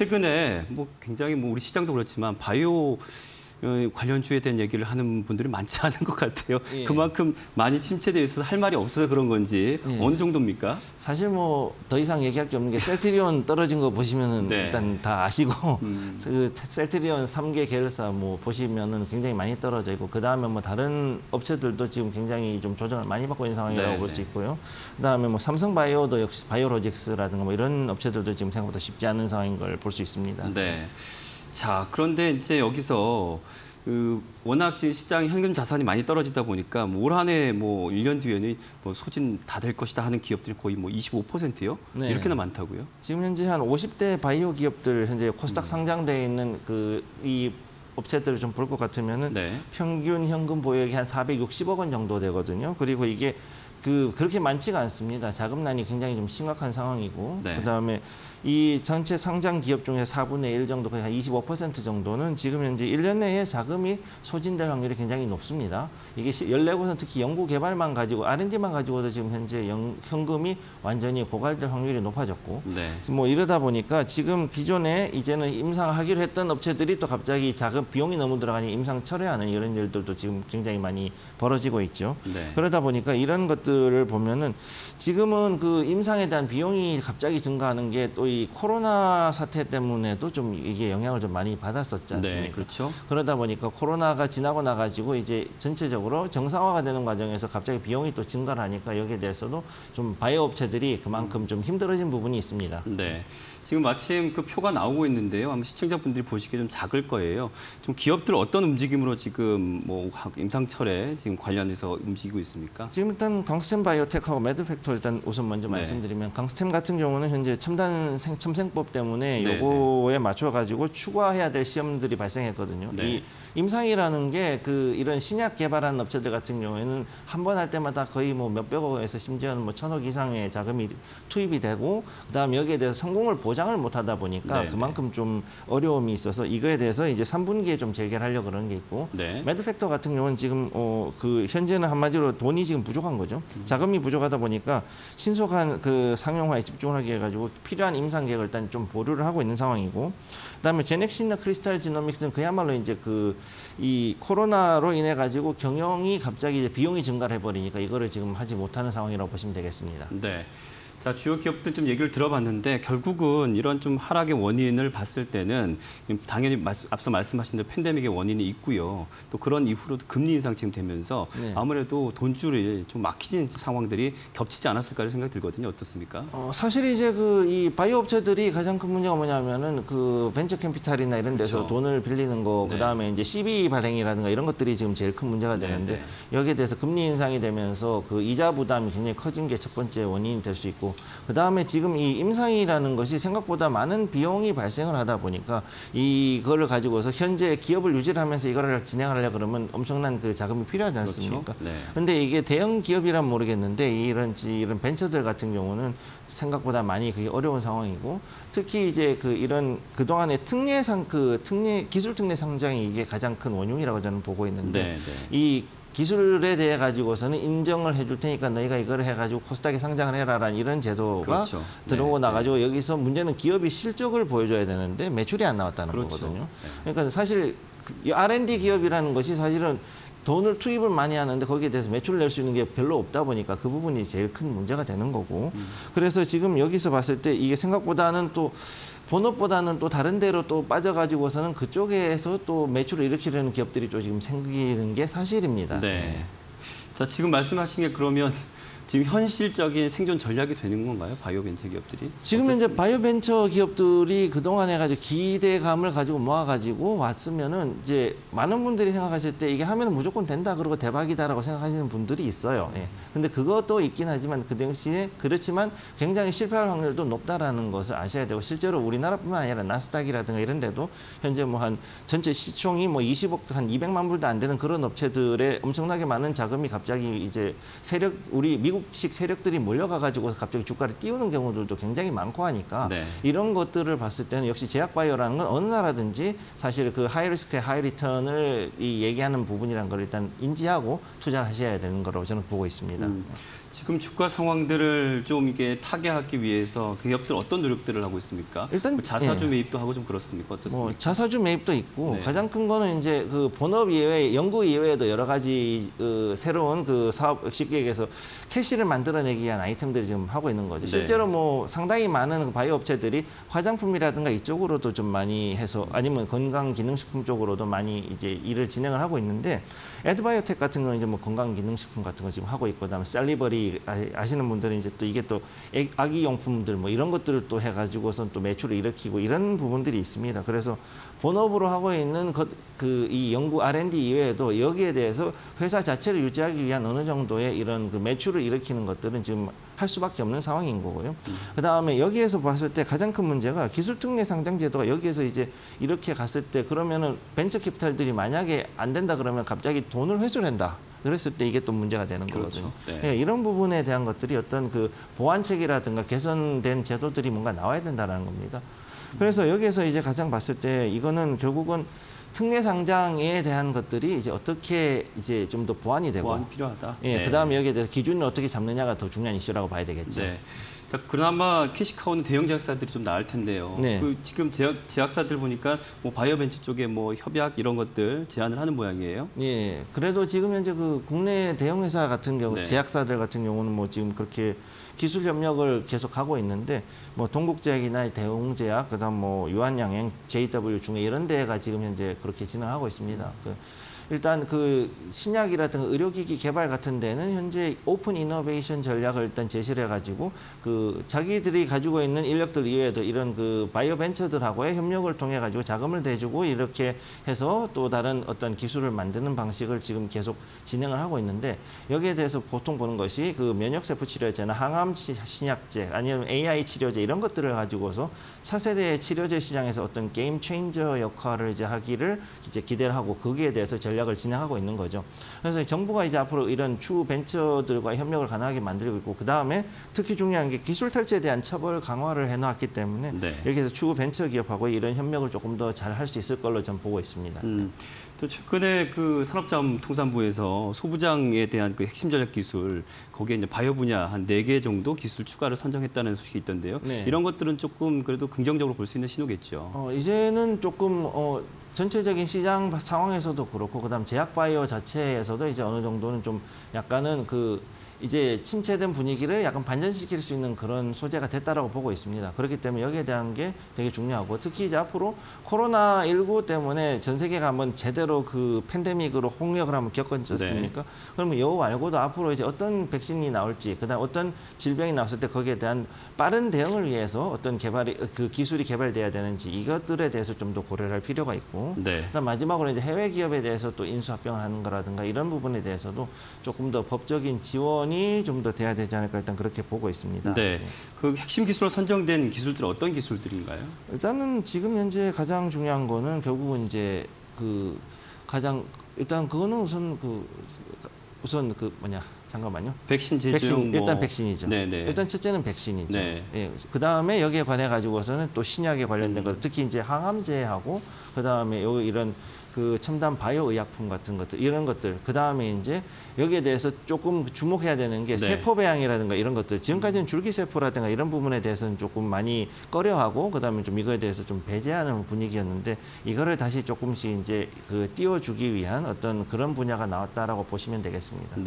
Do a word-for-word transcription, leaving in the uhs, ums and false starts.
최근에 뭐 굉장히 뭐 우리 시장도 그렇지만 바이오 관련주에 대한 얘기를 하는 분들이 많지 않은 것 같아요. 예. 그만큼 많이 침체되어 있어서 할 말이 없어서 그런 건지 예. 어느 정도입니까? 사실 뭐 더 이상 얘기할 게 없는 게 셀트리온 떨어진 거 보시면은 네. 일단 다 아시고 음. 그 셀트리온 삼 개 계열사 뭐 보시면은 굉장히 많이 떨어져 있고 그 다음에 뭐 다른 업체들도 지금 굉장히 좀 조정을 많이 받고 있는 상황이라고 네. 볼 수 있고요. 그 다음에 뭐 삼성바이오도 역시 바이오로직스라든가 뭐 이런 업체들도 지금 생각보다 쉽지 않은 상황인 걸 볼 수 있습니다. 네. 자, 그런데 이제 여기서 그 워낙 시장 현금 자산이 많이 떨어지다 보니까 올 한 해 뭐 일 년 뒤에는 뭐 소진 다 될 것이다 하는 기업들이 거의 뭐 이십오 퍼센트요? 네. 이렇게나 많다고요? 지금 현재 한 오십 대 바이오 기업들 현재 코스닥 상장돼 있는 그 이 업체들을 좀 볼 것 같으면은 네. 평균 현금 보유액이 한 사백육십억 원 정도 되거든요. 그리고 이게 그 그렇게 많지가 않습니다. 자금난이 굉장히 좀 심각한 상황이고 네. 그다음에 이 전체 상장 기업 중에 사분의 일 정도, 거의 한 이십오 퍼센트 정도는 지금 현재 일 년 내에 자금이 소진될 확률이 굉장히 높습니다. 이게 십사 곳은 특히 연구개발만 가지고 알 앤 디만 가지고도 지금 현재 연, 현금이 완전히 고갈될 확률이 높아졌고 네. 뭐 이러다 보니까 지금 기존에 이제는 임상하기로 했던 업체들이 또 갑자기 자금 비용이 너무 들어가니 임상 철회하는 이런 일들도 지금 굉장히 많이 벌어지고 있죠. 네. 그러다 보니까 이런 것들을 보면은 지금은 그 임상에 대한 비용이 갑자기 증가하는 게 또 이 코로나 사태 때문에도 좀 이게 영향을 좀 많이 받았었지 않습니까? 네, 그렇죠. 그러다 보니까 코로나가 지나고 나가지고 이제 전체적으로 정상화가 되는 과정에서 갑자기 비용이 또 증가를 하니까 여기에 대해서도 좀 바이오 업체들이 그만큼 좀 힘들어진 부분이 있습니다. 네. 지금 마침 그 표가 나오고 있는데요. 아마 시청자분들이 보시기에 좀 작을 거예요. 좀 기업들 어떤 움직임으로 지금 뭐 임상철에 지금 관련해서 움직이고 있습니까? 지금 일단 강스템 바이오텍하고 메드팩토 일단 우선 먼저 네. 말씀드리면 강스템 같은 경우는 현재 첨단 생, 첨생법 때문에 요거에 네, 네. 맞춰가지고 추가해야 될 시험들이 발생했거든요. 네. 이 임상이라는 게 그 이런 신약 개발하는 업체들 같은 경우에는 한 번 할 때마다 거의 뭐 몇백억에서 심지어는 뭐 천억 이상의 자금이 투입이 되고 그다음 여기에 대해서 성공을 보장을 못하다 보니까 네, 그만큼 네. 좀 어려움이 있어서 이거에 대해서 이제 삼 분기에 좀 재개하려고 그런 게 있고 네. 매드팩터 같은 경우는 지금 어, 그 현재는 한마디로 돈이 지금 부족한 거죠. 음. 자금이 부족하다 보니까 신속한 그 상용화에 집중하게 해가지고 필요한 임상 계획을 일단 좀 보류를 하고 있는 상황이고. 그다음에 제넥신이나 크리스탈 지노믹스는 그야말로 이제 그 이 코로나로 인해 가지고 경영이 갑자기 이제 비용이 증가를 해버리니까 이거를 지금 하지 못하는 상황이라고 보시면 되겠습니다. 네. 자, 주요 기업들 좀 얘기를 들어봤는데 결국은 이런 좀 하락의 원인을 봤을 때는 당연히 앞서 말씀하신 대로 팬데믹의 원인이 있고요. 또 그런 이후로도 금리 인상 지금 되면서 네. 아무래도 돈줄이 좀 막히는 상황들이 겹치지 않았을까 생각이 들거든요. 어떻습니까? 어, 사실 이제 그 이 바이오 업체들이 가장 큰 문제가 뭐냐면은 그 벤처 캐피탈이나 이런 데서 그렇죠. 돈을 빌리는 거 네. 그다음에 이제 씨비 발행이라든가 이런 것들이 지금 제일 큰 문제가 되는데 네, 네. 여기에 대해서 금리 인상이 되면서 그 이자 부담이 굉장히 커진 게 첫 번째 원인이 될 수 있고 그다음에 지금 이 임상이라는 것이 생각보다 많은 비용이 발생을 하다 보니까 이거를 가지고서 현재 기업을 유지하면서 이거를 진행하려고 그러면 엄청난 그 자금이 필요하지 않습니까? 그런데 그렇죠. 네. 이게 대형 기업이란 모르겠는데 이런 이런 벤처들 같은 경우는 생각보다 많이 그게 어려운 상황이고 특히 이제 그 이런 그동안의 특례상 그 특례 기술 특례 상장이 이게 가장 큰 원흉이라고 저는 보고 있는데 네, 네. 이 기술에 대해 가지고서는 인정을 해줄 테니까 너희가 이걸 해가지고 코스닥에 상장을 해라라는 이런 제도가 그렇죠. 들어오고 네, 나가지고 네. 여기서 문제는 기업이 실적을 보여줘야 되는데 매출이 안 나왔다는 그렇죠. 거거든요. 네. 그러니까 사실 알 앤 디 기업이라는 것이 사실은 돈을 투입을 많이 하는데 거기에 대해서 매출을 낼 수 있는 게 별로 없다 보니까 그 부분이 제일 큰 문제가 되는 거고 음. 그래서 지금 여기서 봤을 때 이게 생각보다는 또 본업보다는 또 다른 데로 또 빠져가지고서는 그쪽에서 또 매출을 일으키려는 기업들이 또 지금 생기는 게 사실입니다. 네. 자, 지금 말씀하신 게 그러면 지금 현실적인 생존 전략이 되는 건가요? 바이오 벤처 기업들이? 지금 어떻습니까? 이제 바이오 벤처 기업들이 그동안 해가지고 기대감을 가지고 모아가지고 왔으면은 이제 많은 분들이 생각하실 때 이게 하면은 무조건 된다, 그러고 대박이다라고 생각하시는 분들이 있어요. 예. 근데 그것도 있긴 하지만 그 당시에 그렇지만 굉장히 실패할 확률도 높다라는 것을 아셔야 되고 실제로 우리나라뿐만 아니라 나스닥이라든가 이런 데도 현재 뭐 한 전체 시총이 뭐 이십억, 한 이백만 불도 안 되는 그런 업체들의 엄청나게 많은 자금이 갑자기 이제 세력, 우리 미국 식 세력들이 몰려가가지고 갑자기 주가를 띄우는 경우들도 굉장히 많고 하니까 네. 이런 것들을 봤을 때는 역시 제약바이오라는 건 어느 나라든지 사실 그 하이리스크에 하이리턴을 이 얘기하는 부분이라는 걸 일단 인지하고 투자를 하셔야 되는 거라고 저는 보고 있습니다. 음. 지금 주가 상황들을 좀 이게 타개하기 위해서 그 기업들 어떤 노력들을 하고 있습니까? 일단 뭐 자사주 예. 매입도 하고 좀 그렇습니까? 어떻습니까? 뭐 자사주 매입도 있고 네. 가장 큰 거는 이제 그 본업 이외에 연구 이외에도 여러 가지 그 새로운 그 사업 쉽게 얘기해서 캐시를 만들어내기 위한 아이템들을 지금 하고 있는 거죠. 실제로 네. 뭐 상당히 많은 바이오 업체들이 화장품이라든가 이쪽으로도 좀 많이 해서 아니면 건강기능식품 쪽으로도 많이 이제 일을 진행을 하고 있는데 에드바이오텍 같은 건 이제 뭐 건강기능식품 같은 거 지금 하고 있고 그다음에 셀리버리 아시는 분들은 이제 또 이게 또 아기 용품들 뭐 이런 것들을 또 해가지고선 또 매출을 일으키고 이런 부분들이 있습니다. 그래서 본업으로 하고 있는 그 이 연구 알 앤 디 이외에도 여기에 대해서 회사 자체를 유지하기 위한 어느 정도의 이런 그 매출을 일으키는 것들은 지금 할 수밖에 없는 상황인 거고요. 음. 그 다음에 여기에서 봤을 때 가장 큰 문제가 기술특례 상장제도가 여기에서 이제 이렇게 갔을 때 그러면은 벤처 캐피탈들이 만약에 안 된다 그러면 갑자기 돈을 회수를 한다. 그랬을 때 이게 또 문제가 되는 거거든요. 그렇죠. 네. 예, 이런 부분에 대한 것들이 어떤 그 보완책이라든가 개선된 제도들이 뭔가 나와야 된다는 겁니다. 그래서 여기에서 이제 가장 봤을 때 이거는 결국은 특례 상장에 대한 것들이 이제 어떻게 이제 좀 더 보완이 되고 보완이 필요하다. 예, 네. 그다음에 여기에 대해서 기준을 어떻게 잡느냐가 더 중요한 이슈라고 봐야 되겠죠. 네. 자, 그나마 캐시카우는 대형 제약사들이 좀 나을 텐데요. 네. 그 지금 제약, 제약사들 보니까 뭐 바이오벤처 쪽에 뭐 협약 이런 것들 제안을 하는 모양이에요. 예. 그래도 지금 현재 그 국내 대형 회사 같은 경우, 네. 제약사들 같은 경우는 뭐 지금 그렇게 기술 협력을 계속 하고 있는데 뭐 동국제약이나 대웅제약, 그다음 뭐 유한양행, 제이 더블유 중에 이런 데가 지금 현재 그렇게 진행하고 있습니다. 그 일단 그 신약이라든가 의료기기 개발 같은 데는 현재 오픈 이노베이션 전략을 일단 제시를 해가지고 그 자기들이 가지고 있는 인력들 이외에도 이런 그 바이오 벤처들하고의 협력을 통해가지고 자금을 대주고 이렇게 해서 또 다른 어떤 기술을 만드는 방식을 지금 계속 진행을 하고 있는데 여기에 대해서 보통 보는 것이 그 면역세포 치료제나 항암 신약제 아니면 에이 아이 치료제 이런 것들을 가지고서 차세대의 치료제 시장에서 어떤 게임 체인저 역할을 이제 하기를 이제 기대를 하고 거기에 대해서 전략 을 진행하고 있는 거죠. 그래서 정부가 이제 앞으로 이런 추후 벤처들과 협력을 가능하게 만들고 있고 그 다음에 특히 중요한 게 기술 탈취에 대한 처벌 강화를 해놨기 때문에 네. 여기에서 추후 벤처 기업하고 이런 협력을 조금 더 잘 할 수 있을 걸로 저는 보고 있습니다. 음, 또 최근에 그 산업자원통상부에서 소부장에 대한 그 핵심 전략 기술 거기에 이제 바이오 분야 한 네 개 정도 기술 추가를 선정했다는 소식이 있던데요. 네. 이런 것들은 조금 그래도 긍정적으로 볼 수 있는 신호겠죠. 어, 이제는 조금 어. 전체적인 시장 상황에서도 그렇고 그다음 제약 바이오 자체에서도 이제 어느 정도는 좀 약간은 그 이제 침체된 분위기를 약간 반전시킬 수 있는 그런 소재가 됐다라고 보고 있습니다. 그렇기 때문에 여기에 대한 게 되게 중요하고 특히 이제 앞으로 코로나 십구 때문에 전 세계가 한번 제대로 그 팬데믹으로 홍역을 한번 겪었지 않습니까? 네. 그러면 여우 말고도 앞으로 이제 어떤 백신이 나올지, 그다음 어떤 질병이 나왔을 때 거기에 대한 빠른 대응을 위해서 어떤 개발이 그 기술이 개발돼야 되는지 이것들에 대해서 좀 더 고려를 할 필요가 있고, 네. 그다음 마지막으로 이제 해외 기업에 대해서 또 인수 합병을 하는 거라든가 이런 부분에 대해서도 조금 더 법적인 지원 좀 더 돼야 되지 않을까 일단 그렇게 보고 있습니다. 네, 그 핵심 기술로 선정된 기술들은 어떤 기술들인가요? 일단은 지금 현재 가장 중요한 거는 결국은 이제 그 가장 일단 그거는 우선 그 우선 그 뭐냐 잠깐만요. 백신 제조 백신, 뭐... 일단 백신이죠. 네네. 일단 첫째는 백신이죠. 네. 예. 그 다음에 여기에 관해 가지고서는 또 신약에 관련된 것, 특히 이제 항암제하고 그 다음에 요 이런. 그 첨단 바이오 의약품 같은 것들 이런 것들 그 다음에 이제 여기에 대해서 조금 주목해야 되는 게 네. 세포 배양이라든가 이런 것들 지금까지는 줄기 세포라든가 이런 부분에 대해서는 조금 많이 꺼려하고 그 다음에 좀 이거에 대해서 좀 배제하는 분위기였는데 이거를 다시 조금씩 이제 그 띄워주기 위한 어떤 그런 분야가 나왔다라고 보시면 되겠습니다. 네.